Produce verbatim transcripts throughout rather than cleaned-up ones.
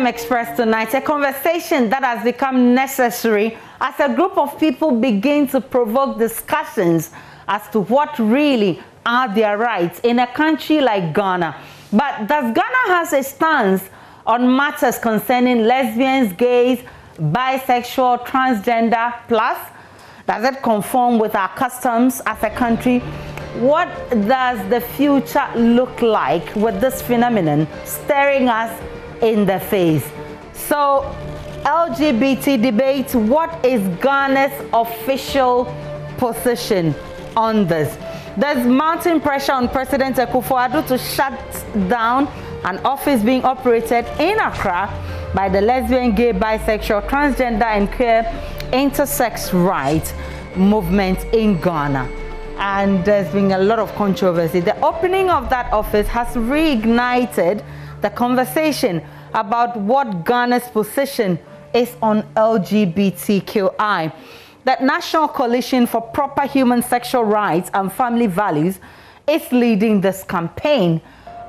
P M Express tonight, a conversation that has become necessary as a group of people begin to provoke discussions as to what really are their rights in a country like Ghana. But does Ghana has a stance on matters concerning lesbians, gays, bisexual, transgender, plus? Does it conform with our customs as a country? What does the future look like with this phenomenon staring us in the face? So, L G B T debate, what is Ghana's official position on this? There's mounting pressure on President Akufo-Addo to shut down an office being operated in Accra by the lesbian, gay, bisexual, transgender and queer intersex rights movement in Ghana. And there's been a lot of controversy. The opening of that office has reignited the conversation about what Ghana's position is on L G B T Q I. That National Coalition for Proper Human Sexual Rights and Family Values is leading this campaign,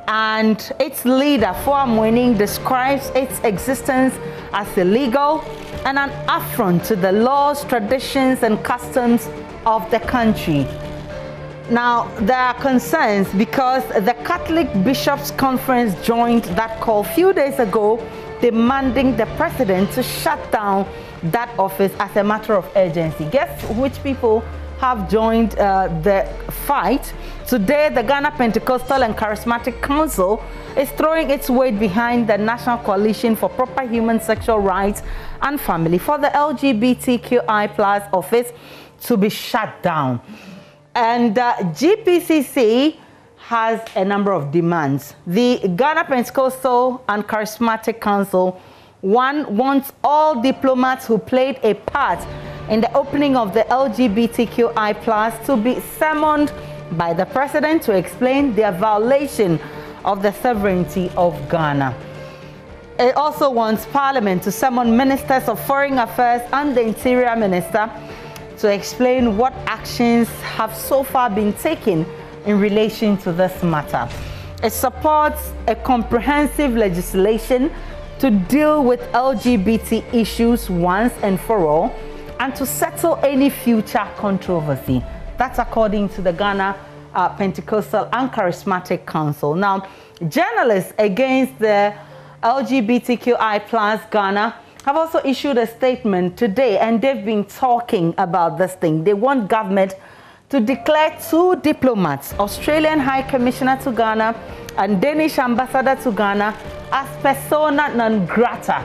and its leader, Foh Amoah-Winning, describes its existence as illegal and an affront to the laws, traditions, and customs of the country. Now, there are concerns because the Catholic Bishops' Conference joined that call a few days ago, demanding the president to shut down that office as a matter of urgency. Guess which people have joined uh, the fight? Today, the Ghana Pentecostal and Charismatic Council is throwing its weight behind the National Coalition for Proper Human Sexual Rights and Family for the L G B T Q I plus office to be shut down. And uh, G P C C has a number of demands. The Ghana Pentecostal and Charismatic Council, one, wants all diplomats who played a part in the opening of the L G B T Q I plus to be summoned by the president to explain their violation of the sovereignty of Ghana. It also wants Parliament to summon ministers of foreign affairs and the interior minister to explain what actions have so far been taken in relation to this matter. It supports a comprehensive legislation to deal with L G B T issues once and for all, and to settle any future controversy. That's according to the Ghana uh, Pentecostal and Charismatic Council. Now, journalists against the L G B T Q I plus Ghana have also issued a statement today, and they've been talking about this thing. They want government to declare two diplomats, Australian High Commissioner to Ghana and Danish Ambassador to Ghana, as persona non grata.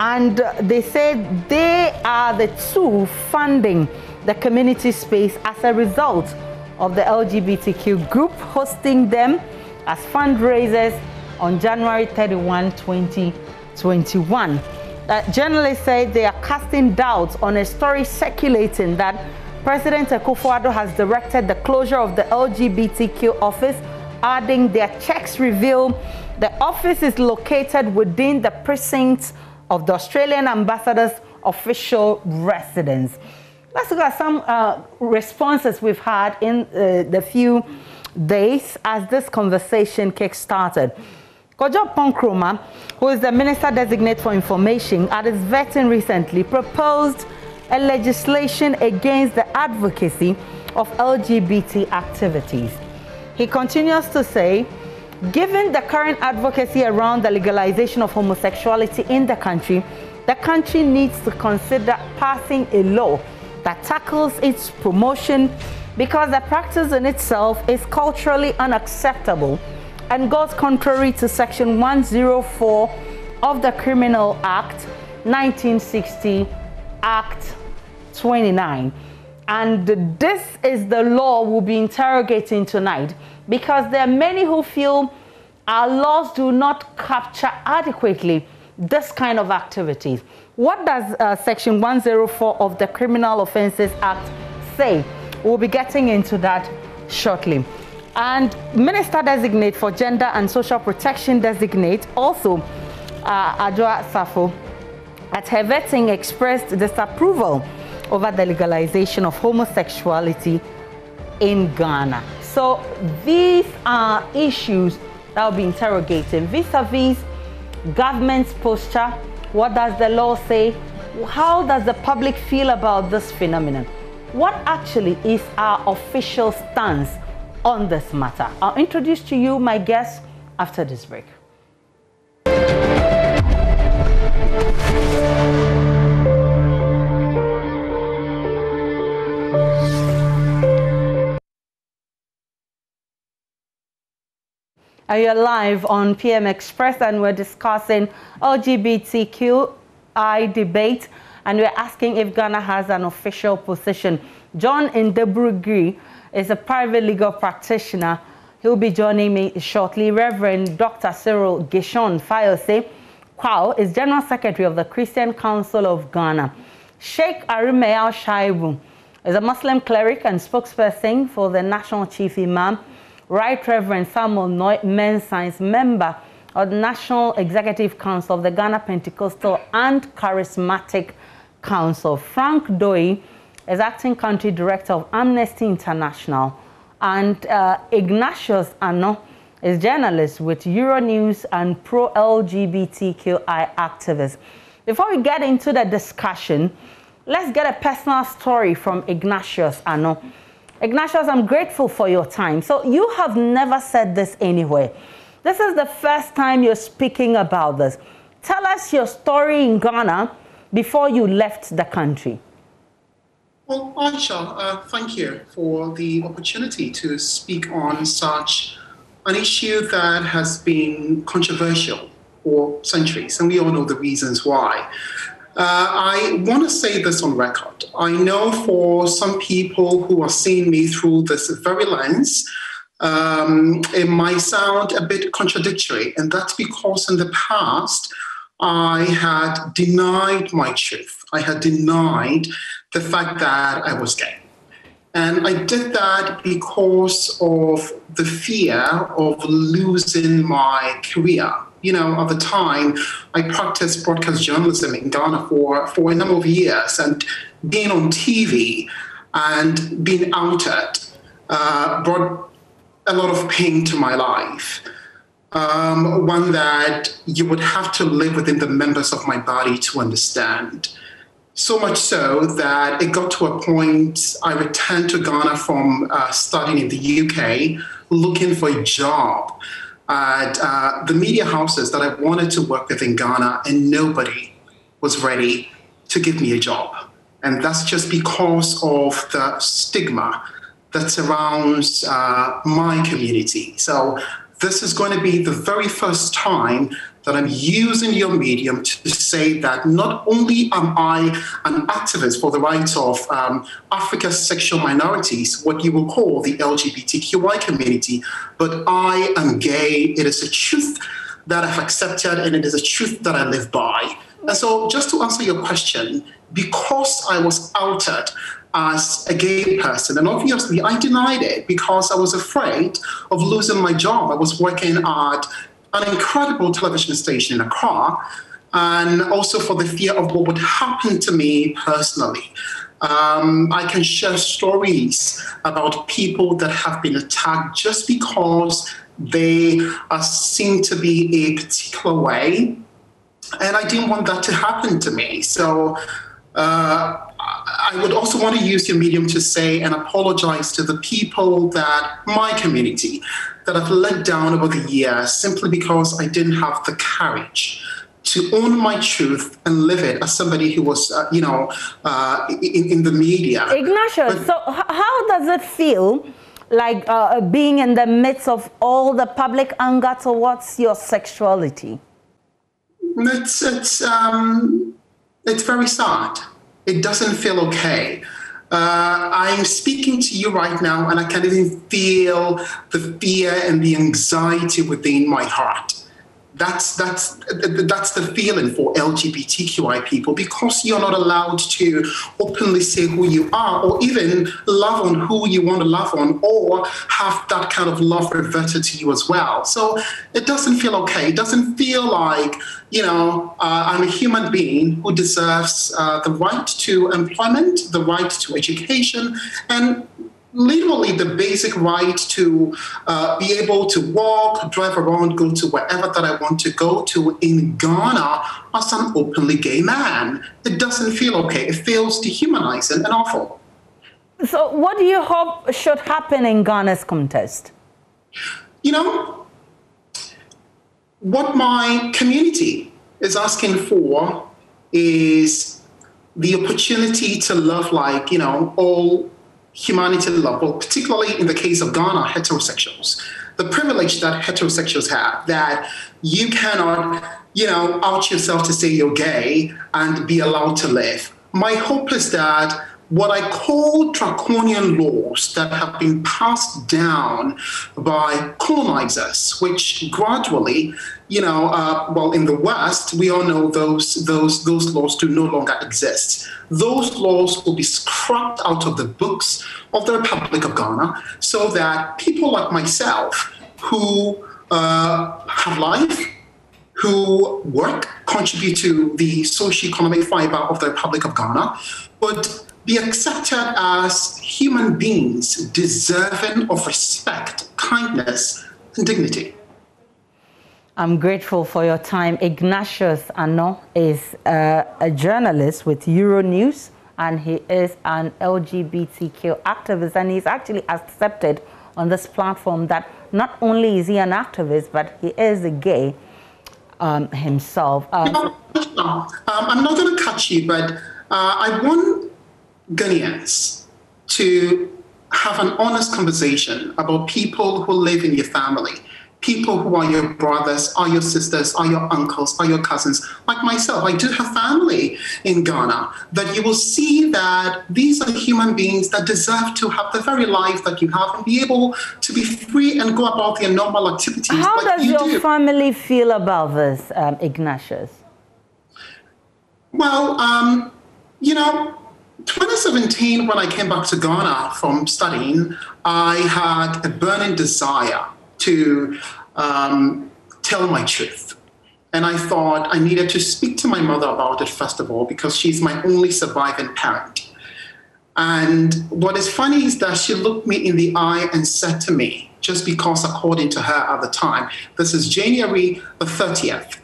And they said they are the two funding the community space as a result of the L G B T Q group hosting them as fundraisers on January thirty-first, twenty twenty-one. Uh, journalists say they are casting doubts on a story circulating that President Akufo-Addo has directed the closure of the L G B T Q office, adding their checks reveal the office is located within the precincts of the Australian ambassador's official residence. Let's look at some uh, responses we've had in uh, the few days as this conversation kick-started. Kojo Oppong Nkrumah, who is the Minister Designate for Information, at his vetting recently proposed a legislation against the advocacy of L G B T activities. He continues to say, given the current advocacy around the legalization of homosexuality in the country, the country needs to consider passing a law that tackles its promotion, because the practice in itself is culturally unacceptable and goes contrary to Section one oh four of the Criminal Act nineteen sixty, Act twenty-nine. And this is the law we'll be interrogating tonight, because there are many who feel our laws do not capture adequately this kind of activities. What does uh, Section one oh four of the Criminal Offences Act say? We'll be getting into that shortly. And Minister Designate for Gender and Social Protection Designate, also uh, Adwoa Safo, at her vetting expressed disapproval over the legalization of homosexuality in Ghana. So these are issues that will be interrogating vis-a-vis government's posture? What does the law say? How does the public feel about this phenomenon? What actually is our official stance on this matter? I'll introduce to you my guests after this break. You're live on P M Express and we're discussing L G B T Q I debate and we're asking if Ghana has an official position. John Ndebugri is a private legal practitioner. He'll be joining me shortly. Reverend Doctor Cyril Gishon Fayose Kwao is General Secretary of the Christian Council of Ghana. Sheikh Aremeyaw Shaibu is a Muslim cleric and spokesperson for the National Chief Imam. Right Reverend Samuel Nii Mensah is member of the National Executive Council of the Ghana Pentecostal and Charismatic Council. Frank Doe is Acting Country Director of Amnesty International. And uh, Ignatius Annor is journalist with Euronews and pro L G B T Q I activist. Before we get into the discussion, let's get a personal story from Ignatius Annor. Ignatius, I'm grateful for your time. So you have never said this anywhere. This is the first time you're speaking about this. Tell us your story in Ghana before you left the country. Well, Aisha, uh, thank you for the opportunity to speak on such an issue that has been controversial for centuries, and we all know the reasons why. Uh, I want to say this on record. I know for some people who are seeing me through this very lens, um, it might sound a bit contradictory, and that's because in the past, I had denied my truth. I had denied the fact that I was gay. And I did that because of the fear of losing my career. You know, at the time, I practiced broadcast journalism in Ghana for, for a number of years, and being on T V and being outed uh, brought a lot of pain to my life. Um, one that you would have to live within the members of my body to understand. So much so that it got to a point I returned to Ghana from uh, studying in the U K, looking for a job at uh, the media houses that I wanted to work with in Ghana, and nobody was ready to give me a job. And that's just because of the stigma that surrounds uh, my community. So this is going to be the very first time that I'm using your medium to say that not only am I an activist for the rights of um, Africa's sexual minorities, what you will call the L G B T Q I community, but I am gay. It is a truth that I've accepted, and it is a truth that I live by. And so just to answer your question, because I was outed as a gay person, and obviously I denied it because I was afraid of losing my job. I was working at an incredible television station in Accra, and also for the fear of what would happen to me personally. Um, I can share stories about people that have been attacked just because they are seen to be a particular way, and I didn't want that to happen to me. So uh, I would also want to use your medium to say and apologize to the people that my community that I've let down over the years simply because I didn't have the courage to own my truth and live it as somebody who was, uh, you know, uh, in, in the media. Ignatius, but so how does it feel like uh, being in the midst of all the public anger towards your sexuality? It's, it's, um, it's very sad. It doesn't feel okay. Uh, I'm speaking to you right now, and I can even feel the fear and the anxiety within my heart. That's, that's, that's the feeling for L G B T Q I people, because you're not allowed to openly say who you are, or even love on who you want to love on, or have that kind of love reverted to you as well. So it doesn't feel okay. It doesn't feel like, you know, uh, I'm a human being who deserves uh, the right to employment, the right to education, and literally the basic right to uh, be able to walk, drive around, go to wherever that I want to go to in Ghana as an openly gay man. It doesn't feel okay. It feels dehumanizing and awful. So what do you hope should happen in Ghana's contest? You know, what my community is asking for is the opportunity to love, like, you know, all humanity level, particularly in the case of Ghana, heterosexuals. The privilege that heterosexuals have, that you cannot, you know, out yourself to say you're gay and be allowed to live. My hope is that what I call draconian laws that have been passed down by colonizers, which gradually, you know, uh, well, in the West, we all know those, those, those laws do no longer exist. Those laws will be scrapped out of the books of the Republic of Ghana so that people like myself who uh, have life, who work, contribute to the socioeconomic fiber of the Republic of Ghana, but be accepted as human beings deserving of respect, kindness, and dignity. I'm grateful for your time. Ignatius Annor is uh, a journalist with Euronews, and he is an L G B T Q activist, and he's actually accepted on this platform that not only is he an activist, but he is a gay um, himself. Um, no, no. Um, I'm not going to cut you, but uh, I want Ghanaians to have an honest conversation about people who live in your family, people who are your brothers, are your sisters, are your uncles, are your cousins. Like myself, I do have family in Ghana, that you will see that these are human beings that deserve to have the very life that you have and be able to be free and go about their normal activities. How like does you your do. family feel about this, um, Ignatius? Well, um, you know, twenty seventeen, when I came back to Ghana from studying, I had a burning desire to um, tell my truth. And I thought I needed to speak to my mother about it, first of all, because she's my only surviving parent. And what is funny is that she looked me in the eye and said to me, just because according to her at the time, this is January the thirtieth,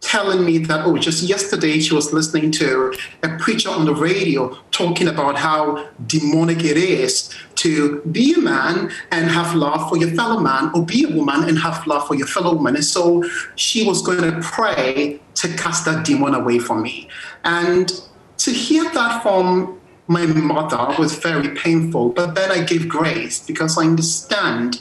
telling me that, oh, just yesterday she was listening to a preacher on the radio talking about how demonic it is to be a man and have love for your fellow man, or be a woman and have love for your fellow woman. And so she was going to pray to cast that demon away from me. And to hear that from my mother was very painful, but then I gave grace because I understand,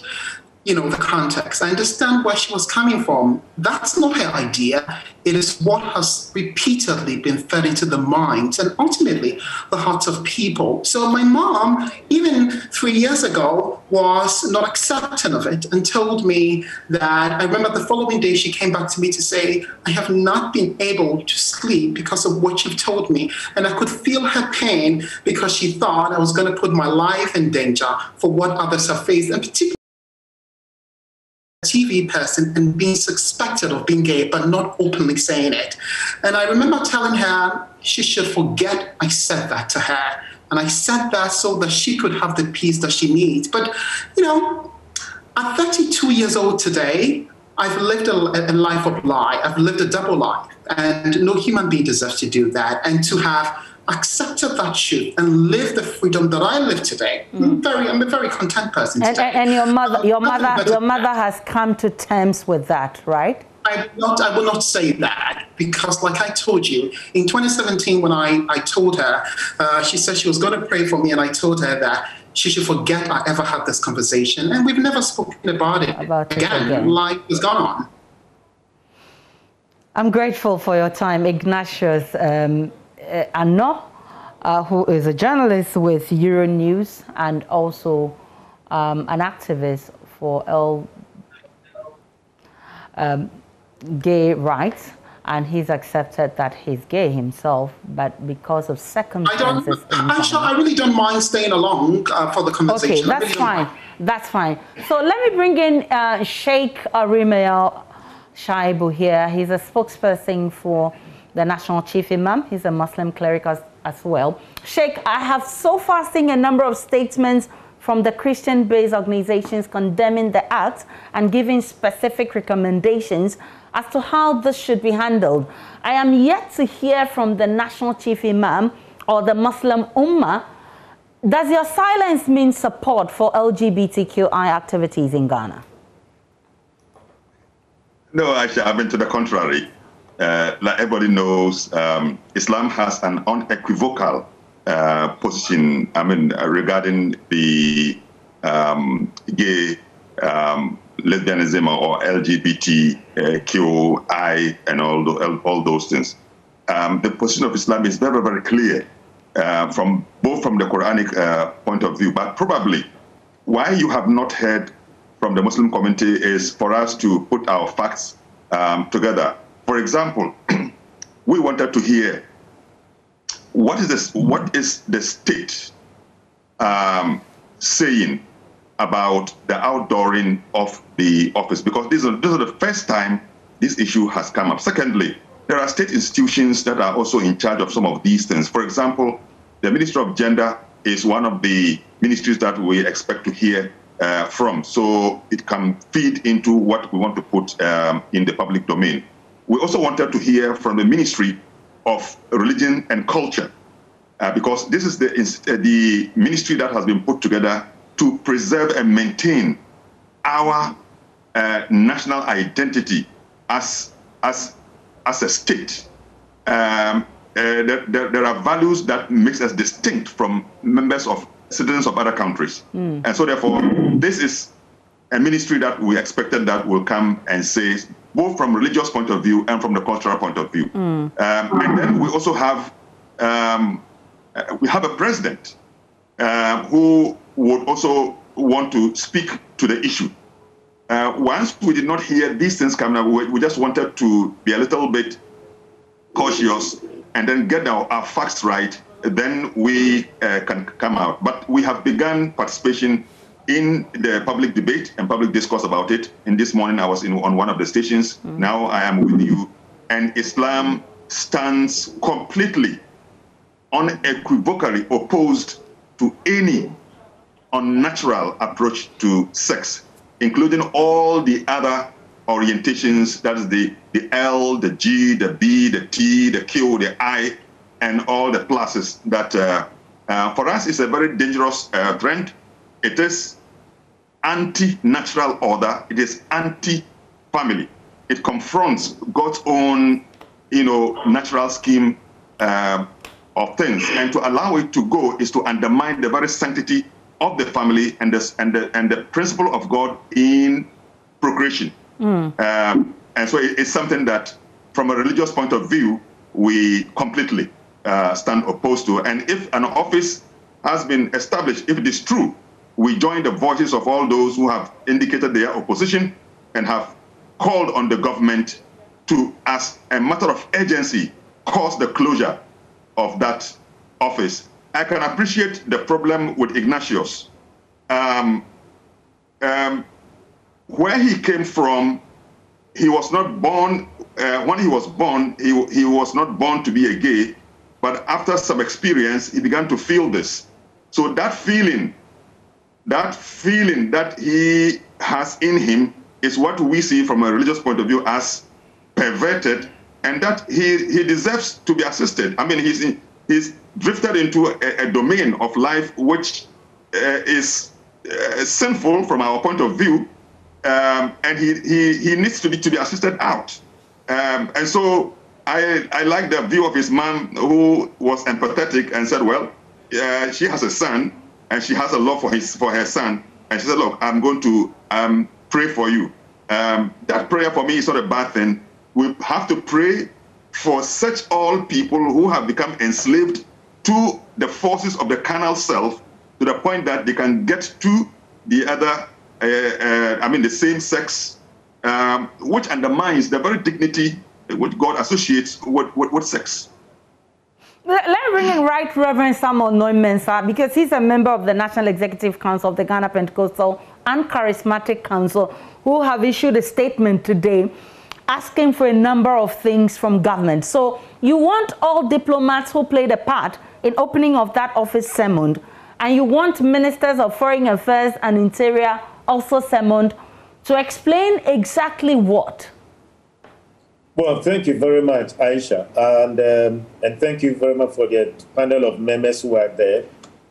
you know, the context. I understand where she was coming from. That's not her idea. It is what has repeatedly been fed into the minds and ultimately the hearts of people. So my mom, even three years ago, was not accepting of it and told me that, I remember the following day she came back to me to say, I have not been able to sleep because of what you've told me. And I could feel her pain because she thought I was going to put my life in danger for what others have faced, and particularly T V person and being suspected of being gay but not openly saying it. And I remember telling her she should forget I said that to her, and I said that so that she could have the peace that she needs. But you know, at thirty-two years old today, I've lived a, a life of lie. I've lived a double life, and no human being deserves to do that. And to have accepted that truth and live the freedom that I live today. Mm. I'm very, I'm a very content person today. And, and your mother, your mother, your mother has come to terms with that, right? I will not, I will not say that, because like I told you, in twenty seventeen, when I, I told her, uh, she said she was going to pray for me, and I told her that she should forget I ever had this conversation, and we've never spoken about it, about again. it again. Life has gone on. I'm grateful for your time, Ignatius Um, Annor, uh, who is a journalist with Euronews and also um, an activist for L um, gay rights, and he's accepted that he's gay himself, but because of circumstances. I, don't, actually, I really don't mind staying along uh, for the conversation. Okay, that's really fine. That's fine. So let me bring in uh, Sheikh Aremeyaw Shaibu here. He's a spokesperson for the National Chief Imam. He's a Muslim cleric as, as well. Sheikh, I have so far seen a number of statements from the Christian-based organizations condemning the act and giving specific recommendations as to how this should be handled. I am yet to hear from the National Chief Imam or the Muslim Ummah. Does your silence mean support for L G B T Q I activities in Ghana? No, actually, I mean to the contrary. Uh, like everybody knows, um, Islam has an unequivocal uh, position, I mean, uh, regarding the um, gay, um, lesbianism or L G B T Q I and all, the, all those things. Um, the position of Islam is very, very clear, uh, from both from the Quranic uh, point of view, but probably why you have not heard from the Muslim community is for us to put our facts um, together. For example, we wanted to hear what is this, what is the state um, saying about the outdooring of the office, because this is, this is the first time this issue has come up. Secondly, there are state institutions that are also in charge of some of these things. For example, the Ministry of Gender is one of the ministries that we expect to hear uh, from, so it can feed into what we want to put um, in the public domain. We also wanted to hear from the Ministry of Religion and Culture, uh, because this is the, uh, the ministry that has been put together to preserve and maintain our uh, national identity as, as, as a state. Um, uh, there, there, there are values that makes us distinct from members of citizens of other countries. Mm. And so therefore, this is a ministry that we expected that will come and say, both from religious point of view and from the cultural point of view. Mm. Um, and then we also have, um, we have a president uh, who would also want to speak to the issue. Uh, once we did not hear these things coming up, we, we just wanted to be a little bit cautious and then get our, our facts right, then we uh, can come out. But we have begun participation in the public debate and public discourse about it. And this morning I was in, on one of the stations. Mm. Now I am with you. And Islam stands completely, unequivocally opposed to any unnatural approach to sex, including all the other orientations, that is the, the L, the G, the B, the T, the Q, the I, and all the pluses that uh, uh, for us is a very dangerous uh, trend. It is anti-natural order. It is anti-family. It confronts God's own, you know, natural scheme uh, of things. And to allow it to go is to undermine the very sanctity of the family and the, and the, and the principle of God in procreation. Mm. Um, and so it, it's something that, from a religious point of view, we completely uh, stand opposed to. And if an office has been established, if it is true, we join the voices of all those who have indicated their opposition and have called on the government to, as a matter of urgency, cause the closure of that office. I can appreciate the problem with Ignatius. Um, um, where he came from, he was not born, uh, when he was born, he, he was not born to be a gay, but after some experience, he began to feel this. So that feeling, that feeling that he has in him is what we see from a religious point of view as perverted, and that he, he deserves to be assisted. I mean, he's, in, he's drifted into a, a domain of life which uh, is uh, sinful from our point of view, um, and he, he, he needs to be, to be assisted out. Um, and so I, I like the view of his mom, who was empathetic and said, well, uh, she has a son, and she has a love for his for her son, and she said, look, I'm going to um, pray for you. Um, that prayer for me is not a bad thing. We have to pray for such all people who have become enslaved to the forces of the carnal self, to the point that they can get to the other, uh, uh, I mean the same sex, um, which undermines the very dignity which God associates with, with, with sex. Let me bring in right Reverend Samuel Nii Mensah, because he's a member of the National Executive Council of the Ghana Pentecostal and Charismatic Council, who have issued a statement today asking for a number of things from government. So you want all diplomats who played a part in opening of that office summoned. and you want ministers of foreign affairs and interior also summoned to explain exactly what? Well, thank you very much, Aisha, and, um, and thank you very much for the panel of members who are there.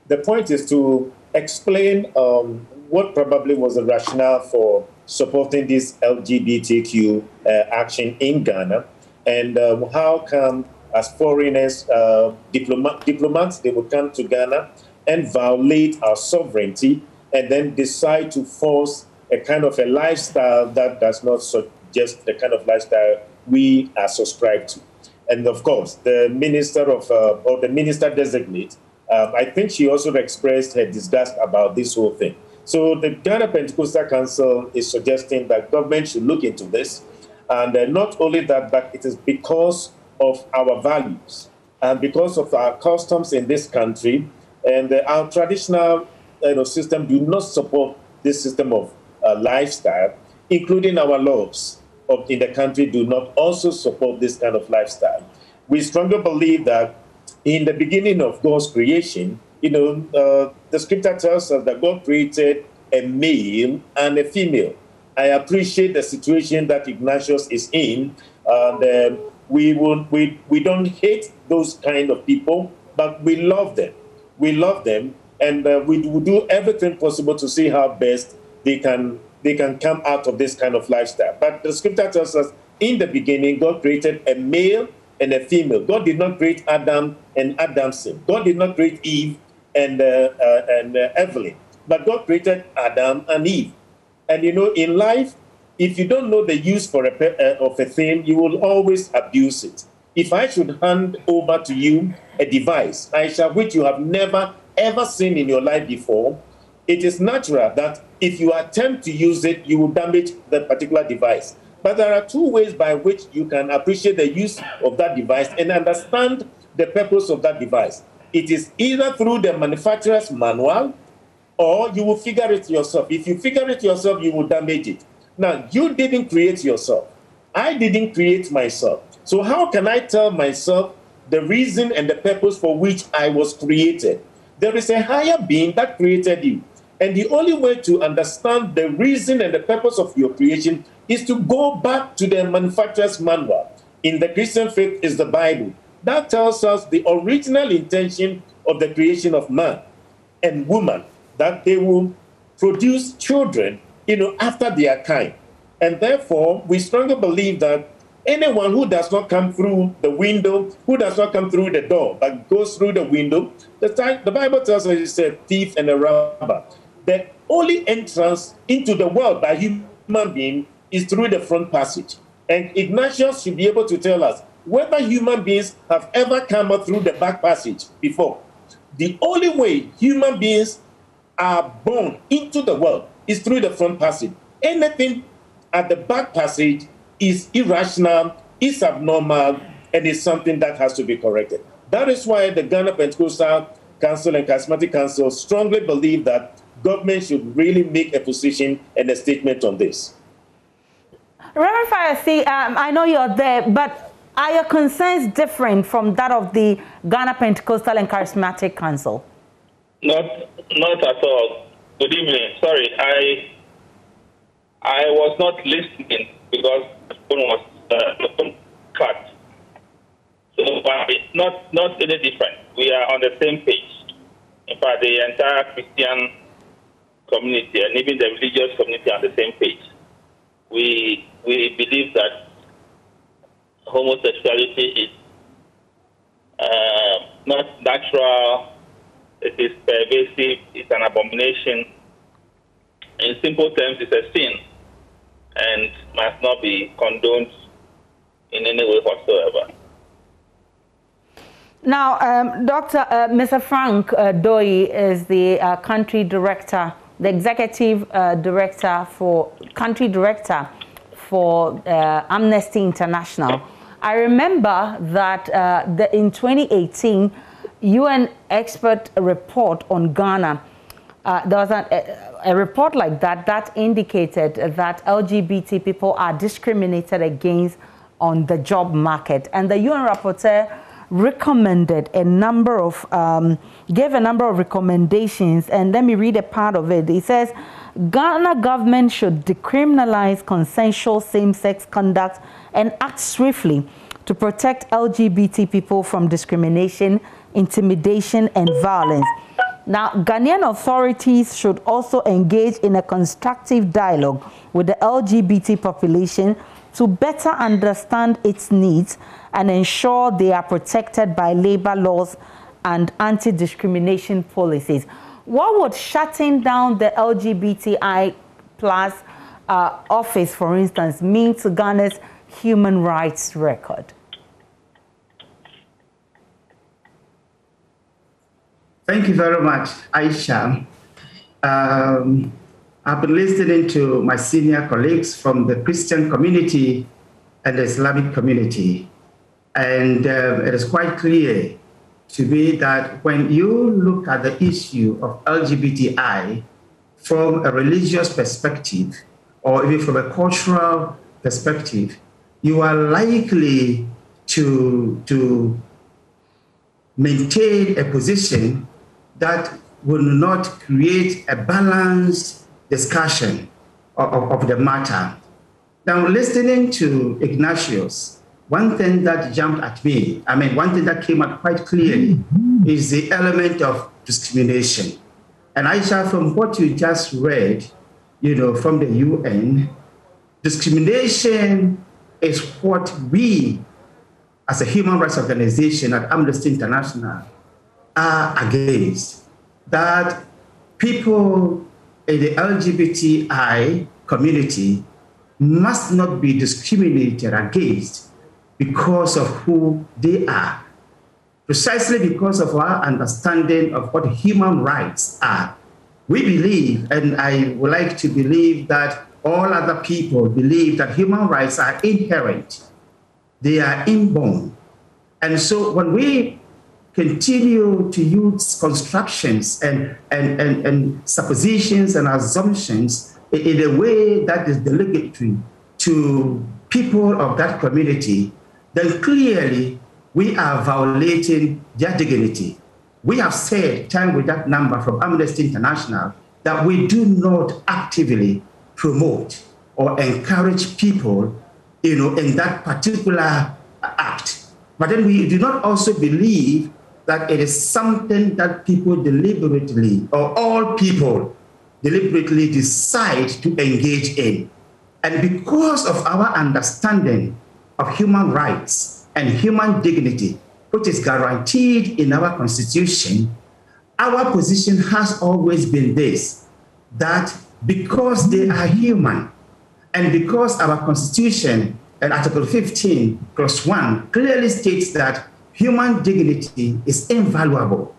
The point is to explain um, what probably was the rationale for supporting this L G B T Q uh, action in Ghana, and um, how come as foreigners, uh, diploma diplomats, they would come to Ghana and violate our sovereignty and then decide to force a kind of a lifestyle that does not suggest the kind of lifestyle we are subscribed to. And of course, the minister of, uh, or the minister designate, um, I think she also expressed her disgust about this whole thing. So the Ghana Pentecostal Council is suggesting that government should look into this. And uh, not only that, but it is because of our values and because of our customs in this country, and uh, our traditional you know, system do not support this system of uh, lifestyle, including our laws of, in the country do not also support this kind of lifestyle. We strongly believe that in the beginning of God's creation, you know, uh, the scripture tells us that God created a male and a female. I appreciate the situation that Ignatius is in. And, uh, we, will, we, we don't hate those kind of people, but we love them. We love them, and uh, we will do everything possible to see how best they can, they can come out of this kind of lifestyle. But the scripture tells us, in the beginning, God created a male and a female. God did not create Adam and Adam's sin. God did not create Eve and, uh, uh, and uh, Evelyn, but God created Adam and Eve. And you know, in life, if you don't know the use for a, uh, of a thing, you will always abuse it. If I should hand over to you a device, Aisha, which you have never, ever seen in your life before, it is natural that if you attempt to use it, you will damage the particular device. But there are two ways by which you can appreciate the use of that device and understand the purpose of that device. It is either through the manufacturer's manual, or you will figure it yourself. If you figure it yourself, you will damage it. Now, you didn't create yourself. I didn't create myself. So how can I tell myself the reason and the purpose for which I was created? There is a higher being that created you. And the only way to understand the reason and the purpose of your creation is to go back to the manufacturer's manual. In the Christian faith is the Bible. That tells us the original intention of the creation of man and woman, that they will produce children, you know, after their kind. And therefore, we strongly believe that anyone who does not come through the window, who does not come through the door, but goes through the window, the, time, the Bible tells us it's a thief and a robber. The only entrance into the world by human being is through the front passage. And Ignatius should be able to tell us whether human beings have ever come out through the back passage before. The only way human beings are born into the world is through the front passage. Anything at the back passage is irrational, is abnormal, and is something that has to be corrected. That is why the Ghana Pentecostal Council and Charismatic Council strongly believe that government should really make a position and a statement on this. Reverend Fayose, um, I know you're there, but are your concerns different from that of the Ghana Pentecostal and Charismatic Council? Not, not at all. Good evening. Sorry, I I was not listening because the phone was uh, the phone cut. So uh, it's not not any different. We are on the same page. In fact, the entire Christian community and even the religious community are on the same page. We we believe that homosexuality is uh, not natural. It is pervasive, it's an abomination. In simple terms, it's a sin and must not be condoned in any way whatsoever. Now, um, Doctor Uh, Mister Frank uh, Doe is the uh, country director, the executive uh, director for, country director for uh, Amnesty International. I remember that uh, the, in twenty eighteen, U N expert report on Ghana, uh, there was an, a, a report like that that indicated that L G B T people are discriminated against on the job market. And the U N rapporteur recommended a number of, um, gave a number of recommendations, and let me read a part of it. It says, Ghana government should decriminalize consensual same-sex conduct and act swiftly to protect L G B T people from discrimination, intimidation, and violence. Now, Ghanaian authorities should also engage in a constructive dialogue with the L G B T population to better understand its needs and ensure they are protected by labor laws and anti-discrimination policies. What would shutting down the L G B T I plus uh, office, for instance, mean to Ghana's human rights record? Thank you very much, Aisha. Um, I've been listening to my senior colleagues from the Christian community and the Islamic community. And uh, it is quite clear to me that when you look at the issue of L G B T I from a religious perspective, or even from a cultural perspective, you are likely to, to maintain a position that will not create a balanced discussion of, of, of the matter. Now, listening to Ignatius, one thing that jumped at me, I mean, one thing that came out quite clearly mm-hmm. is the element of discrimination. And Aisha, from what you just read, you know, from the U N, discrimination is what we, as a human rights organization at Amnesty International, are against. That people in the L G B T I community must not be discriminated against because of who they are. Precisely because of our understanding of what human rights are, we believe, and I would like to believe that all other people believe, that human rights are inherent. They are inborn. And so when we continue to use constructions and, and, and, and suppositions and assumptions in a way that is derogatory to people of that community, then clearly we are violating their dignity. We have said, time with that number from Amnesty International, that we do not actively promote or encourage people, you know, in that particular act. But then we do not also believe that it is something that people deliberately, or all people deliberately decide to engage in. And because of our understanding of human rights and human dignity, which is guaranteed in our constitution, our position has always been this, that because they are human, and because our constitution and Article fifteen, clause one, clearly states that human dignity is invaluable.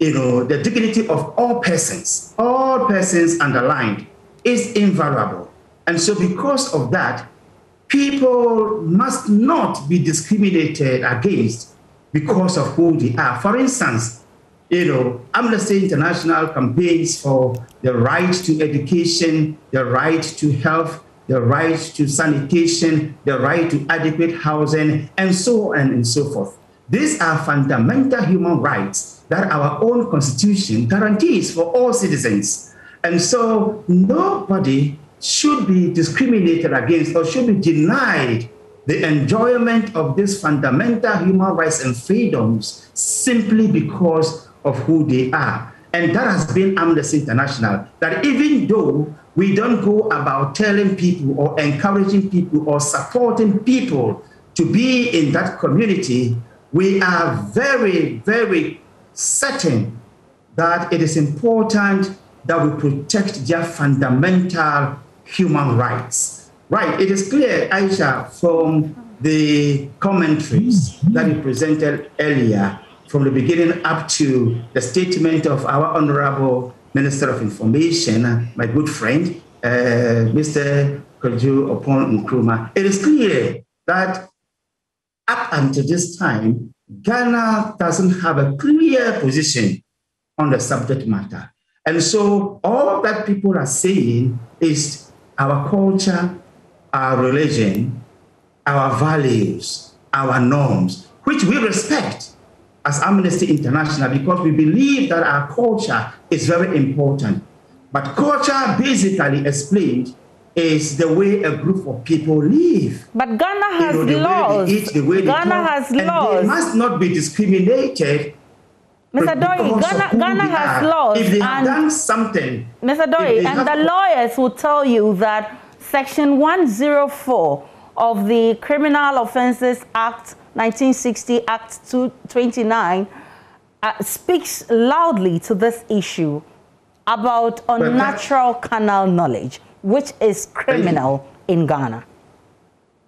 You know, the dignity of all persons, all persons underlined, is invaluable. And so because of that, people must not be discriminated against because of who they are. For instance, you know, Amnesty International campaigns for the right to education, the right to health, the right to sanitation, the right to adequate housing, and so on and so forth. These are fundamental human rights that our own constitution guarantees for all citizens. And so nobody should be discriminated against or should be denied the enjoyment of these fundamental human rights and freedoms simply because of who they are. And that has been Amnesty International, that even though we don't go about telling people or encouraging people or supporting people to be in that community, we are very, very certain that it is important that we protect their fundamental human rights. Right, it is clear, Aisha, from the commentaries that you presented earlier, from the beginning up to the statement of our Honorable Minister of Information, my good friend, uh, Mister Kojo Oppong Nkrumah, it is clear that up until this time, Ghana doesn't have a clear position on the subject matter. And so all that people are saying is our culture, our religion, our values, our norms, which we respect. as Amnesty International, because we believe that our culture is very important. But culture, basically explained, is the way a group of people live. But Ghana has you know, the laws. Eat, the Ghana talk, has laws. They must not be discriminated. Mister Doe, Ghana, Ghana has laws. If they have done something. Mister Doe, and the lawyers will tell you that Section one oh four of the Criminal Offences Act, nineteen sixty, Act two twenty-nine, uh, speaks loudly to this issue about unnatural carnal knowledge, which is criminal in Ghana.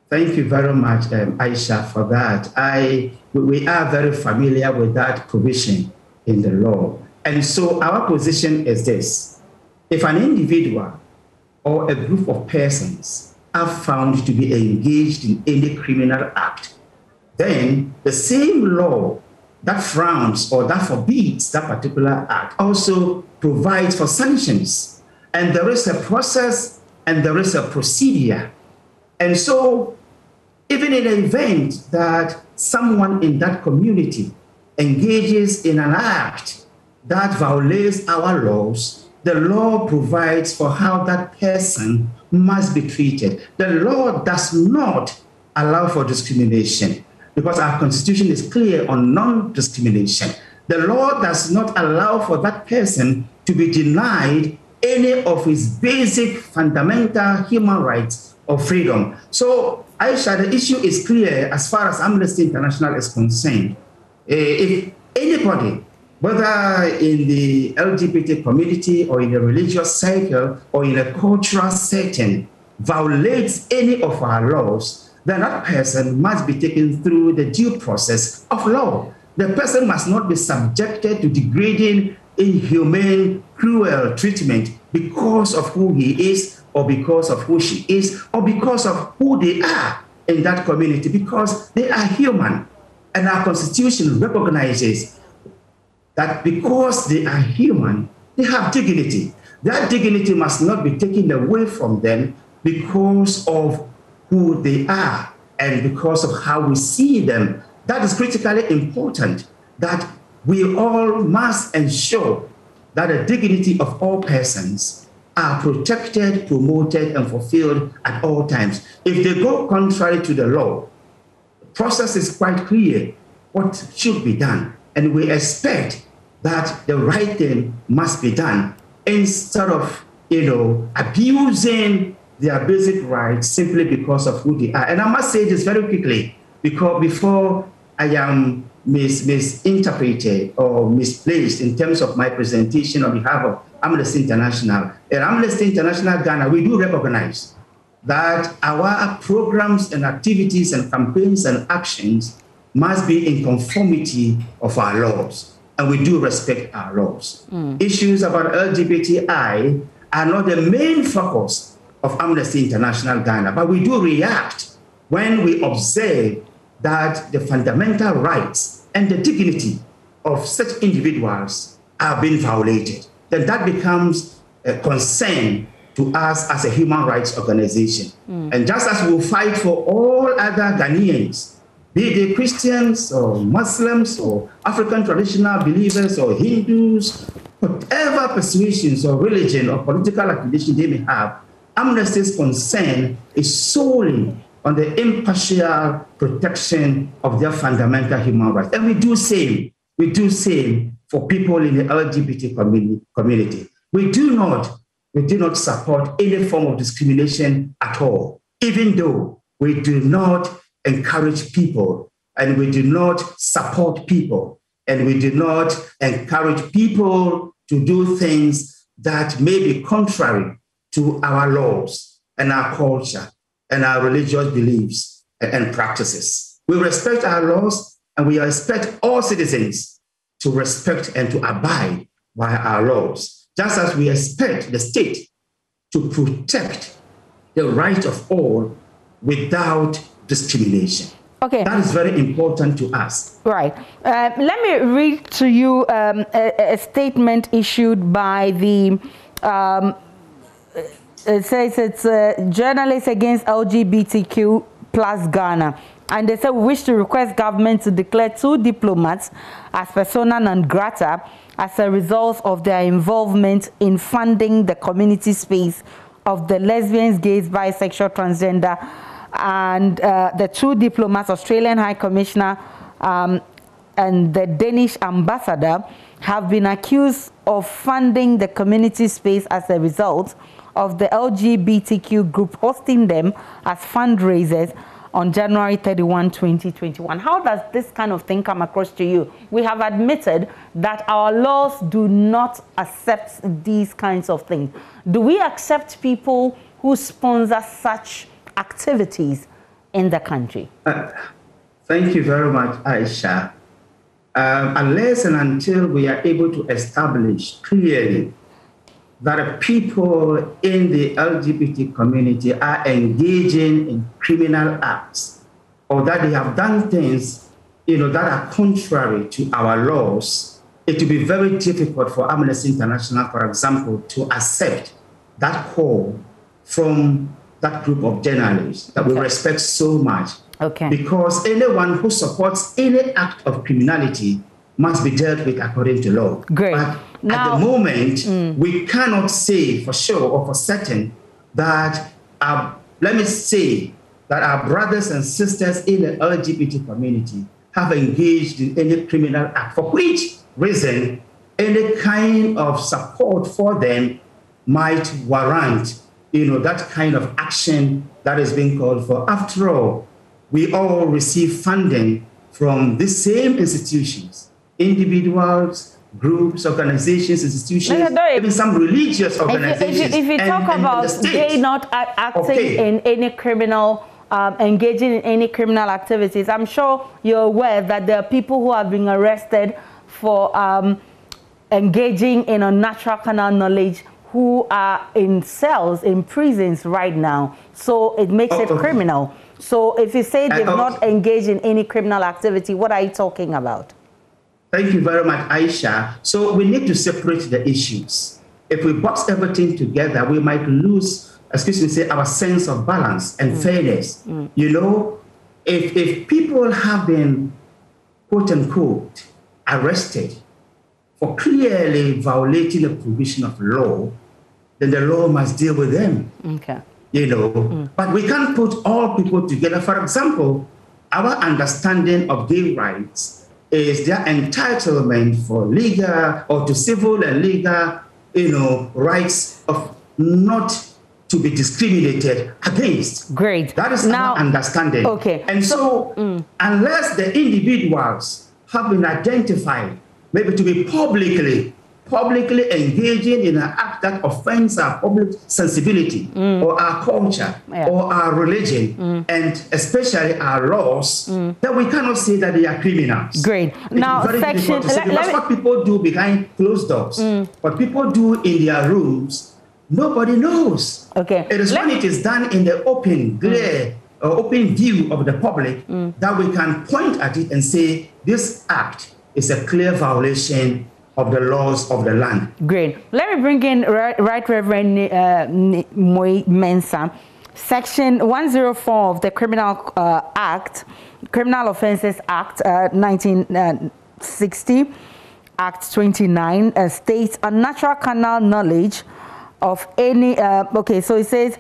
Thank you very much, um, Aisha, for that. I, we are very familiar with that provision in the law. And so our position is this. If an individual or a group of persons are found to be engaged in any criminal act, then the same law that frowns or that forbids that particular act also provides for sanctions. And there is a process and there is a procedure. And so even in the event that someone in that community engages in an act that violates our laws, the law provides for how that person must be treated. The law does not allow for discrimination, because our constitution is clear on non-discrimination. The law does not allow for that person to be denied any of his basic fundamental human rights or freedom. So, Aisha, the issue is clear as far as Amnesty International is concerned. If anybody, whether in the L G B T community or in a religious circle or in a cultural setting, violates any of our laws, then that person must be taken through the due process of law. The person must not be subjected to degrading, inhumane, cruel treatment because of who he is or because of who she is or because of who they are in that community, because they are human. And our constitution recognizes that because they are human, they have dignity. That dignity must not be taken away from them because of who they are and because of how we see them. That is critically important, that we all must ensure that the dignity of all persons are protected, promoted, and fulfilled at all times. If they go contrary to the law, the process is quite clear what should be done, and we expect that the right thing must be done instead of, you know, abusing their basic rights simply because of who they are. And I must say this very quickly, because before I am mis misinterpreted or misplaced in terms of my presentation on behalf of Amnesty International. At Amnesty International Ghana, we do recognize that our programs and activities and campaigns and actions must be in conformity of our laws. And we do respect our laws. Mm. Issues about L G B T I are not the main focus of Amnesty International Ghana, but we do react when we observe that the fundamental rights and the dignity of such individuals are being violated. Then that becomes a concern to us as a human rights organization. Mm. And just as we fight for all other Ghanaians, be they Christians or Muslims or African traditional believers or Hindus, whatever persuasions or religion or political affiliation they may have, Amnesty's concern is solely on the impartial protection of their fundamental human rights. And we do same. We do same for people in the L G B T community. We do not, we do not support any form of discrimination at all, even though we do not encourage people and we do not support people and we do not encourage people to do things that may be contrary to our laws and our culture and our religious beliefs and practices. We respect our laws and we expect all citizens to respect and to abide by our laws, just as we expect the state to protect the right of all without discrimination. Okay. That is very important to us. Right. Uh, let me read to you um, a, a statement issued by the um, it says it's uh, Journalists Against L G B T Q plus Ghana. And they said, we wish to request government to declare two diplomats as persona non grata as a result of their involvement in funding the community space of the lesbians, gays, bisexual, transgender, and uh, the two diplomats, Australian High Commissioner um, and the Danish ambassador, have been accused of funding the community space as a result of the L G B T Q group hosting them as fundraisers on January thirty-first, twenty twenty-one. How does this kind of thing come across to you? We have admitted that our laws do not accept these kinds of things. Do we accept people who sponsor such activities in the country? Uh, thank you very much, Aisha. Um, unless and until we are able to establish clearly that people in the L G B T community are engaging in criminal acts, or that they have done things, you know, that are contrary to our laws, it will be very difficult for Amnesty International, for example, to accept that call from that group of journalists that okay. we respect so much. Okay. Because anyone who supports any act of criminality must be dealt with according to law. Great. But now, at the moment, mm. we cannot say for sure or for certain that, our, let me say, that our brothers and sisters in the L G B T community have engaged in any criminal act, for which reason any kind of support for them might warrant, you know, that kind of action that is being called for. After all, we all receive funding from the same institutions, individuals, groups, organizations, institutions, no, even some religious organizations. If you, if you, if you talk and, about and the they not acting okay. in any criminal, um, engaging in any criminal activities, I'm sure you're aware that there are people who have been arrested for um, engaging in unnatural carnal knowledge, who are in cells, in prisons right now. So it makes oh, it okay. criminal. So if you say they've not engaged in any criminal activity, what are you talking about? Thank you very much, Aisha. So we need to separate the issues. If we box everything together, we might lose, excuse me, say our sense of balance and mm. fairness. Mm. You know, if, if people have been, quote unquote, arrested for clearly violating a provision of law, then the law must deal with them. Okay. You know, mm. but we can't put all people together. For example, our understanding of gay rights is their entitlement for legal or to civil and legal, you know, rights of not to be discriminated against. Great. That is now, our understanding. Okay. And so, so mm. unless the individuals have been identified, maybe to be publicly publicly engaging in an act that offends our public sensibility mm. or our culture yeah. or our religion mm. and especially our laws, mm. then we cannot say that they are criminals. Great. It now, section... Let, let That's what people do behind closed doors. Mm. What people do in their rooms, nobody knows. Okay. It is let when it is done in the open, glare, mm. uh, open view of the public mm. that we can point at it and say, this act is a clear violation of the laws of the land. Great. Let me bring in Right, right Reverend uh, Nii Mensah. Section one oh four of the Criminal uh, Act, Criminal Offences Act uh, nineteen sixty, Act twenty-nine, uh, states unnatural carnal knowledge of any, uh, okay, so it says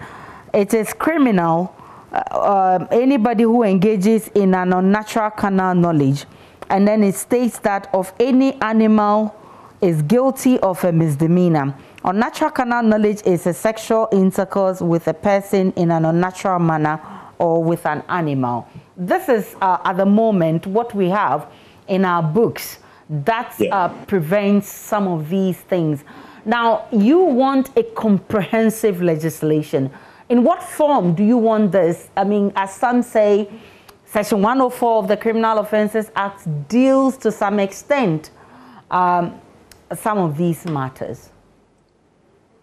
it is criminal, uh, uh, anybody who engages in an unnatural carnal knowledge. And then it states that of any animal is guilty of a misdemeanor. Unnatural carnal knowledge is a sexual intercourse with a person in an unnatural manner or with an animal. This is uh, at the moment what we have in our books that yeah. uh, prevents some of these things. Now, you want a comprehensive legislation. In what form do you want this? I mean, as some say, Section one oh four of the Criminal Offences Act deals to some extent um, some of these matters.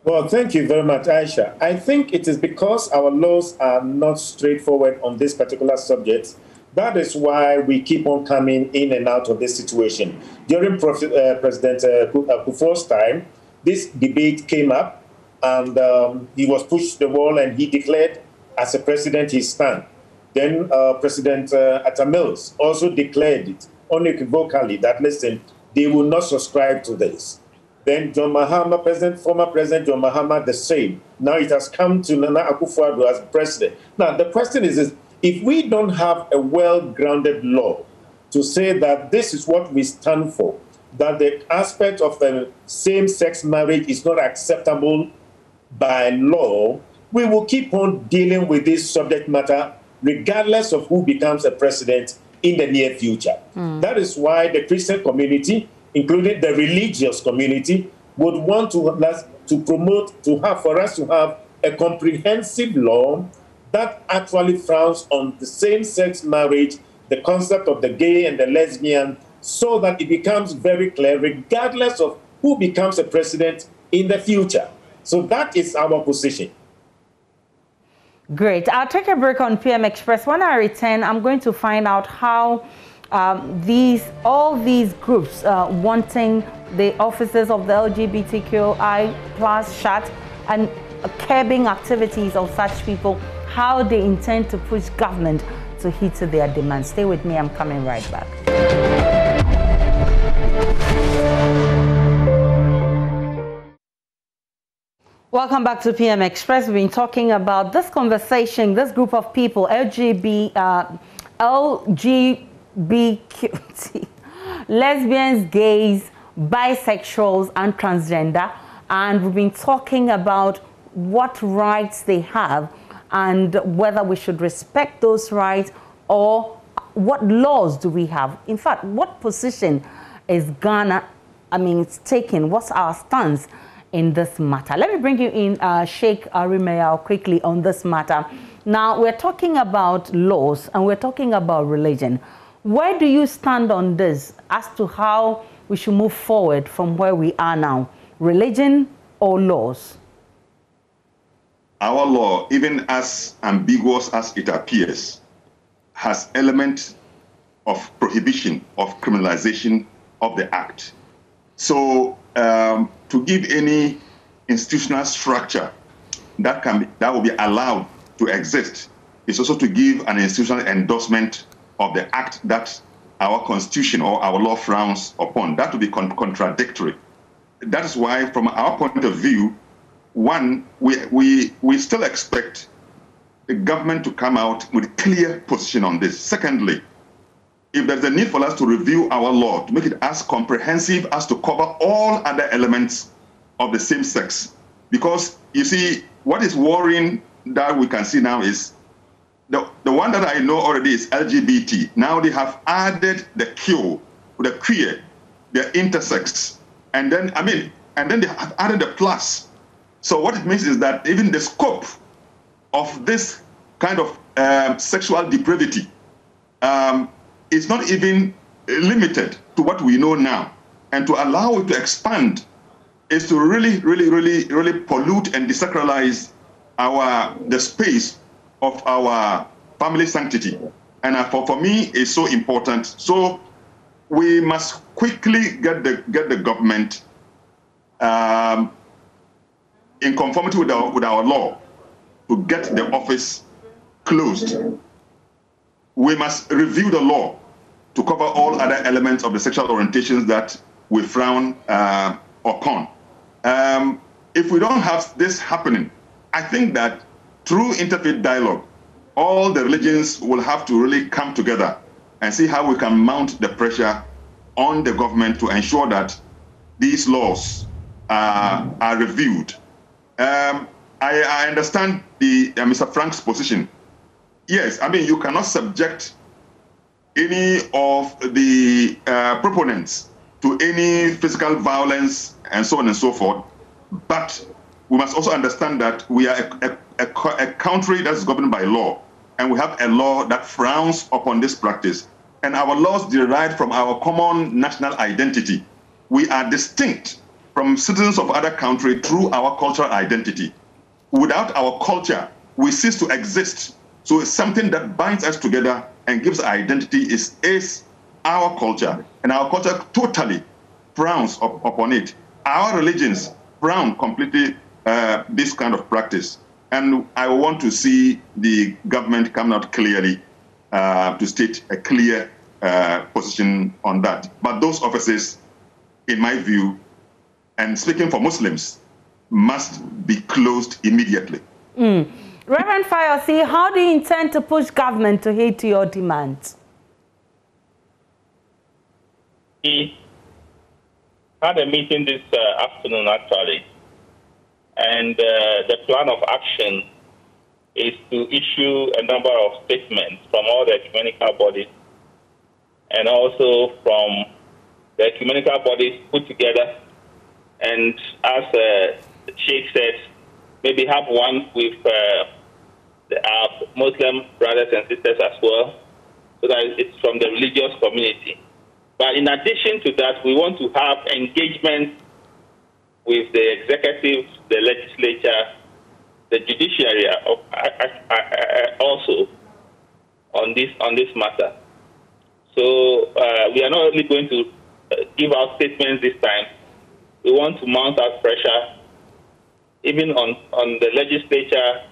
Well, thank you very much, Aisha. I think it is because our laws are not straightforward on this particular subject. That is why we keep on coming in and out of this situation. During Prof, uh, President uh, Akufo's time, this debate came up and um, he was pushed to the wall and he declared as a president his stand. Then uh, President uh, Atta Mills also declared it unequivocally that, listen, they will not subscribe to this. Then John Mahama, President, former President John Mahama, the same. Now it has come to Nana Akufo-Addo as president. Now, the question is, is if we don't have a well-grounded law to say that this is what we stand for, that the aspect of the same-sex marriage is not acceptable by law, we will keep on dealing with this subject matter regardless of who becomes a president in the near future. Mm. That is why the Christian community, including the religious community, would want to, to promote, to have, for us to have a comprehensive law that actually frowns on the same-sex marriage, the concept of the gay and the lesbian, so that it becomes very clear regardless of who becomes a president in the future. So that is our position. Great. I'll take a break on P M Express. When I return, I'm going to find out how um, these all these groups uh, wanting the offices of the L G B T Q I plus shut and curbing activities of such people, how they intend to push government to heed to their demands. Stay with me. I'm coming right back. Welcome back to P M Express. We've been talking about this conversation, this group of people, L G B T Q I, lesbians, gays, bisexuals, and transgender. And we've been talking about what rights they have and whether we should respect those rights or what laws do we have. In fact, what position is Ghana, I mean, it's taken, what's our stance in this matter? Let me bring you in uh, Sheikh Aremeyaw quickly on this matter. Now, we're talking about laws and we're talking about religion. Where do you stand on this as to how we should move forward from where we are now? Religion or laws? Our law, even as ambiguous as it appears, has elements of prohibition, of criminalization of the act. So um, to give any institutional structure that can be, that will be allowed to exist is also to give an institutional endorsement of the act that our constitution or our law frowns upon. That would be con contradictory. That is why, from our point of view, one, we, we, we still expect the government to come out with a clear position on this. Secondly, if there's a need for us to review our law, to make it as comprehensive as to cover all other elements of the same sex. Because, you see, what is worrying that we can see now is the, the one that I know already is L G B T. Now they have added the Q, the queer, the intersex, and then, I mean, and then they have added the plus. So what it means is that even the scope of this kind of um, sexual depravity um, is not even limited to what we know now. And to allow it to expand is to really, really, really, really pollute and desacralize our, the space of our family sanctity. And for, for me, it's so important. So we must quickly get the, get the government um, in conformity with our, with our law, to get the office closed. We must review the law to cover all other elements of the sexual orientations that we frown uh, upon. Um, if we don't have this happening, I think that through interfaith dialogue, all the religions will have to really come together and see how we can mount the pressure on the government to ensure that these laws uh, are reviewed. Um, I, I understand the, uh, Mister Frank's position. Yes, I mean, you cannot subject any of the uh, proponents to any physical violence and so on and so forth. But we must also understand that we are a, a, a, a country that's governed by law, and we have a law that frowns upon this practice. And our laws derive from our common national identity. We are distinct from citizens of other countries through our cultural identity. Without our culture, we cease to exist. So it's something that binds us together and gives identity is, is our culture. And our culture totally frowns up, upon it. Our religions frown completely uh, this kind of practice. And I want to see the government come out clearly uh, to state a clear uh, position on that. But those offices, in my view, and speaking for Muslims, must be closed immediately. Mm. Reverend Fayose, how do you intend to push government to heed to your demands? We had a meeting this uh, afternoon, actually, and uh, the plan of action is to issue a number of statements from all the ecumenical bodies, and also from the ecumenical bodies put together, and as uh, Sheikh said, maybe have one with uh, the, our Muslim brothers and sisters as well, so that it's from the religious community. But in addition to that, we want to have engagement with the executive, the legislature, the judiciary of, I, I, I, also on this, on this matter. So uh, we are not only going to uh, give our statements this time, we want to mount our pressure even on, on the legislature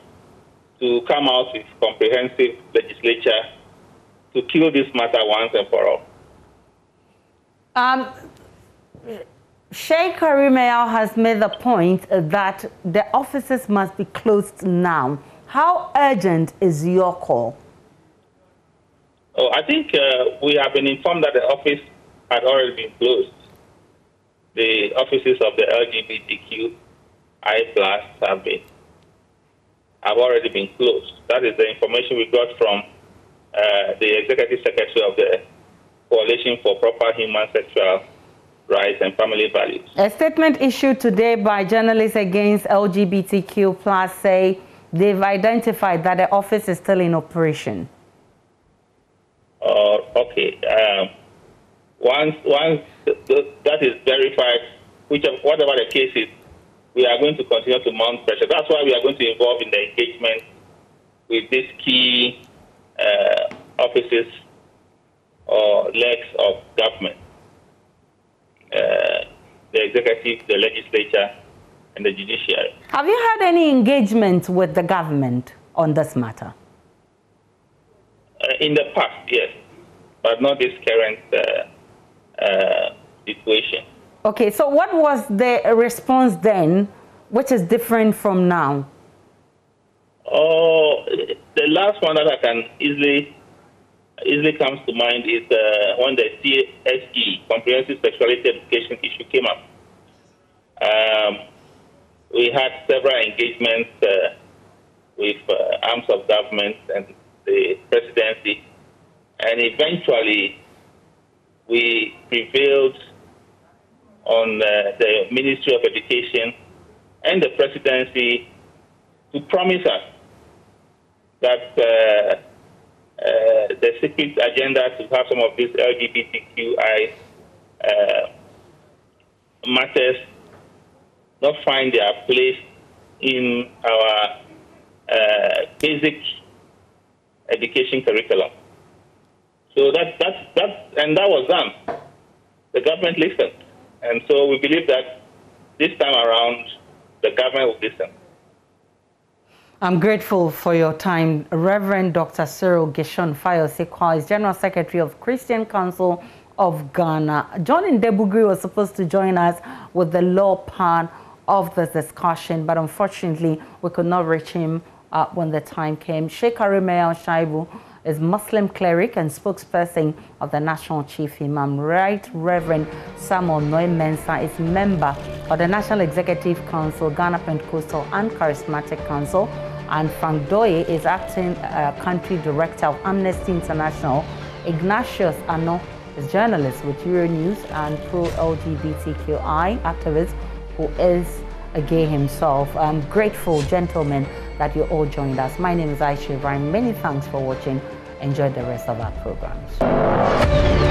to come out with comprehensive legislature to kill this matter once and for all. Um, Sheikh Aremeyaw has made the point that the offices must be closed now. How urgent is your call? Oh, I think uh, we have been informed that the office had already been closed. The offices of the L G B T Q I plus have been have already been closed. That is the information we got from uh, the executive secretary of the Coalition for Proper Human Sexual Rights and Family Values. A statement issued today by journalists against L G B T Q plus say they've identified that the office is still in operation. Uh, okay. Um, once once th th that is verified, which whatever the case is, we are going to continue to mount pressure. That's why we are going to involve in the engagement with these key uh, offices or legs of government, uh, the executive, the legislature, and the judiciary. Have you had any engagement with the government on this matter? Uh, in the past, yes, but not this current uh, uh, situation. Okay, so what was the response then, which is different from now? Oh, the last one that I can easily easily comes to mind is uh, when the C S E, Comprehensive Sexuality Education, issue came up. Um, we had several engagements uh, with uh, arms of government and the presidency, and eventually we prevailed on uh, the Ministry of Education and the presidency to promise us that uh, uh, the secret agenda to have some of these L G B T Q I uh, matters not find their place in our uh, basic education curriculum. So that, that, that, and that was done. The government listened. And so we believe that this time around, the government will listen. I'm grateful for your time. Reverend Doctor Cyril Gishon Fayose Kwao is General Secretary of Christian Council of Ghana. John Ndebugri was supposed to join us with the law part of this discussion, but unfortunately, we could not reach him uh, when the time came. Sheikh Aremeyaw Shaibu is Muslim cleric and spokesperson of the National Chief Imam. Right Reverend Samuel Nii Mensah is member of the National Executive Council, Ghana Pentecostal and Charismatic Council, and Frank Doe is acting uh, country director of Amnesty International. Ignatius Annor is journalist with Euronews and pro-L G B T Q I activist who is a gay himself. I'm grateful, gentlemen, that you all joined us. My name is Aisha Ryan. Many thanks for watching. Enjoy the rest of our programs.